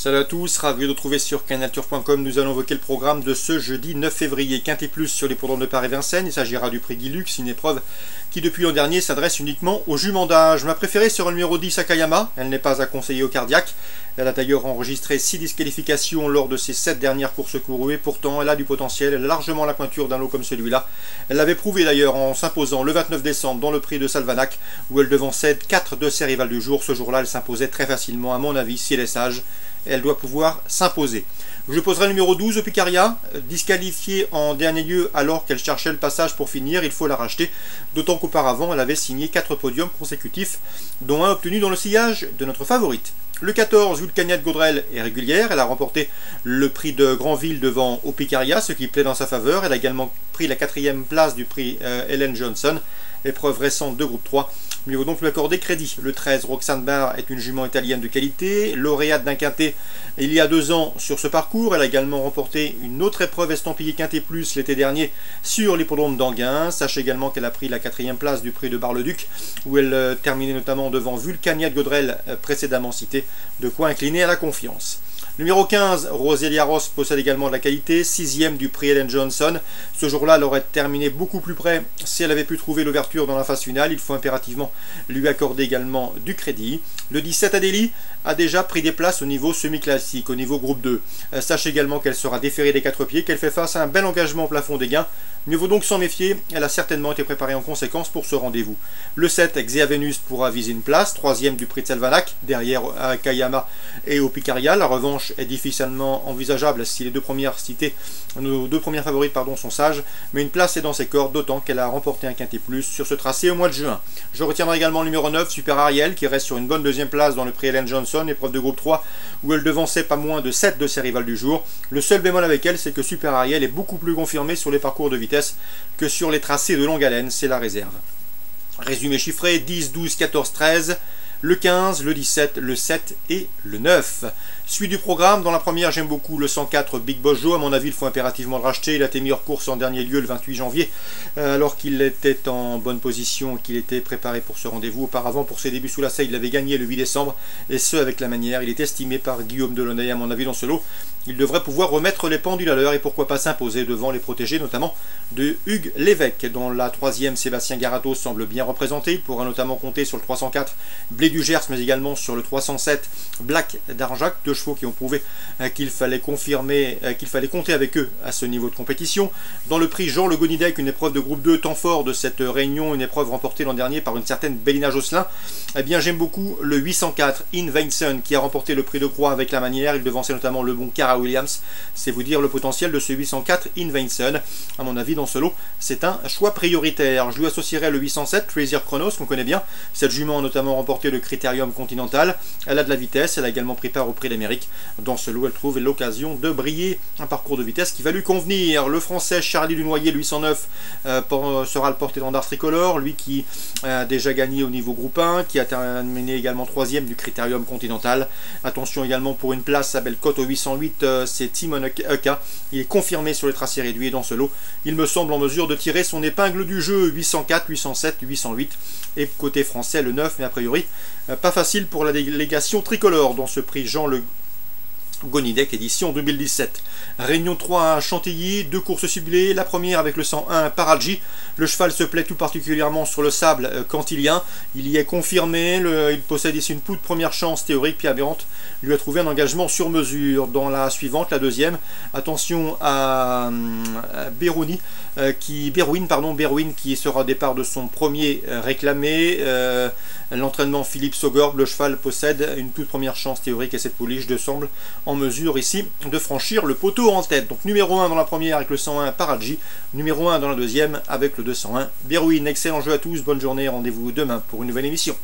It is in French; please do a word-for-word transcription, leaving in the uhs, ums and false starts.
Salut à tous, ravi de vous retrouver sur canalturf point com. Nous allons évoquer le programme de ce jeudi neuf février. Quinté plus sur les hippodromes de Paris-Vincennes. Il s'agira du prix Guy Lux, une épreuve qui depuis l'an dernier s'adresse uniquement aux juments d'âge. Ma préférée sera le numéro dix, Akayama. Elle n'est pas à conseiller au cardiaque. Elle a d'ailleurs enregistré six disqualifications lors de ses sept dernières courses courues. Et pourtant, elle a du potentiel, elle a largement la pointure d'un lot comme celui-là. Elle l'avait prouvé d'ailleurs en s'imposant le vingt-neuf décembre dans le prix de Salvanac, où elle devançait quatre de ses rivales du jour. Ce jour-là, elle s'imposait très facilement, à mon avis, si elle est sage. Elle doit pouvoir s'imposer. Je poserai le numéro douze, Opicaria, disqualifiée en dernier lieu alors qu'elle cherchait le passage pour finir. Il faut la racheter, d'autant qu'auparavant elle avait signé quatre podiums consécutifs, dont un obtenu dans le sillage de notre favorite. Le quatorze, Vulcania de Gaudrel est régulière, elle a remporté le prix de Granville devant Opicaria, ce qui plaît dans sa faveur. Elle a également pris la quatrième place du prix euh, Hélène Johnson, épreuve récente de groupe trois. Mieux vaut donc lui accorder crédit. Le treize, Roxane Barre est une jument italienne de qualité, lauréate d'un quintet il y a deux ans sur ce parcours. Elle a également remporté une autre épreuve estampillée quintet plus l'été dernier sur l'hippodrome d'Anguin. Sachez également qu'elle a pris la quatrième place du prix de Bar-le-Duc, où elle euh, terminait notamment devant Vulcania de Gaudrel, euh, précédemment citée. De quoi incliner à la confiance. Numéro quinze, Roselia Ross possède également de la qualité, sixième du prix Ellen Johnson. Ce jour-là, elle aurait terminé beaucoup plus près si elle avait pu trouver l'ouverture dans la phase finale. Il faut impérativement lui accorder également du crédit. Le dix-sept, Adélie a déjà pris des places au niveau semi-classique, au niveau groupe deux. Sachez également qu'elle sera déférée des quatre pieds, qu'elle fait face à un bel engagement au plafond des gains. Mieux vaut donc s'en méfier, elle a certainement été préparée en conséquence pour ce rendez-vous. Le sept, Xeavenus pourra viser une place, troisième du prix de Salvanac, derrière Akayama et Opicaria. La revanche est difficilement envisageable si les deux premières citées, nos deux premières favorites pardon, sont sages, mais une place est dans ses cordes, d'autant qu'elle a remporté un quintet plus sur ce tracé au mois de juin. Je retiendrai également le numéro neuf, Super Ariel, qui reste sur une bonne deuxième place dans le prix Ellen Johnson, épreuve de groupe trois, où elle devançait pas moins de sept de ses rivales du jour. Le seul bémol avec elle, c'est que Super Ariel est beaucoup plus confirmée sur les parcours de vitesse que sur les tracés de longue haleine, c'est la réserve. Résumé chiffré, dix, douze, quatorze, treize... le quinze, le dix-sept, le sept et le neuf. Suite du programme, dans la première, j'aime beaucoup le cent quatre Big Bojo. À mon avis, il faut impérativement le racheter. Il a été mis hors course en dernier lieu le vingt-huit janvier, alors qu'il était en bonne position, qu'il était préparé pour ce rendez-vous. Auparavant, pour ses débuts sous la selle, il avait gagné le huit décembre, et ce, avec la manière. Il est estimé par Guillaume Delonay. À mon avis, dans ce lot, il devrait pouvoir remettre les pendules à l'heure et pourquoi pas s'imposer devant les protégés, notamment de Hugues Lévesque. Dans la troisième, Sébastien Garato semble bien représenté. Il pourra notamment compter sur le trois cent quatre Blé du Gers, mais également sur le trois cent sept Black Darjac, deux chevaux qui ont prouvé qu'il fallait confirmer, qu'il fallait compter avec eux à ce niveau de compétition. Dans le prix Jean Legonidec, une épreuve de groupe deux, temps fort de cette réunion, une épreuve remportée l'an dernier par une certaine Bélina Josselin, eh bien j'aime beaucoup le huit cent quatre Inveinson, qui a remporté le prix de croix avec la manière. Il devançait notamment le bon Cara Williams. C'est vous dire le potentiel de ce huit cent quatre Inveinson. À mon avis, dans ce lot, c'est un choix prioritaire. Je lui associerai le huit cent sept Trazier Chronos, qu'on connaît bien. Cette jument a notamment remporté le Critérium continental. Elle a de la vitesse, elle a également pris part au prix d'Amérique. Dans ce lot, elle trouve l'occasion de briller, un parcours de vitesse qui va lui convenir. Le français Charlie Dunoyer, huit cent neuf, euh, pour, sera le porte-étendard tricolore, lui qui a déjà gagné au niveau groupe un, qui a terminé également troisième du Critérium continental. Attention également pour une place à belle cote au huit cent huit, euh, c'est Timon Eka. Il est confirmé sur les tracés réduits. Dans ce lot, il me semble en mesure de tirer son épingle du jeu. Huit cent quatre, huit cent sept, huit cent huit, et côté français le neuf, mais a priori pas facile pour la délégation tricolore dans ce prix Jean Legonidec édition deux mille dix-sept. Réunion trois à Chantilly, deux courses ciblées. La première avec le cent un Paralgie. Le cheval se plaît tout particulièrement sur le sable cantilien. Il y est confirmé. Le, il possède ici une poudre première chance théorique. Pierre Béante lui a trouvé un engagement sur mesure. Dans la suivante, la deuxième, attention à, à Bérouine, euh, qui, Bérouine, pardon, Bérouine qui sera au départ de son premier euh, réclamé. Euh, L'entraînement Philippe Sogorb, le cheval possède une toute première chance théorique et cette pouliche de semble en mesure ici de franchir le poteau en tête. Donc numéro un dans la première avec le cent un Paralgie, numéro un dans la deuxième avec le deux cent un Bérouine. Excellent jeu à tous, bonne journée, rendez-vous demain pour une nouvelle émission.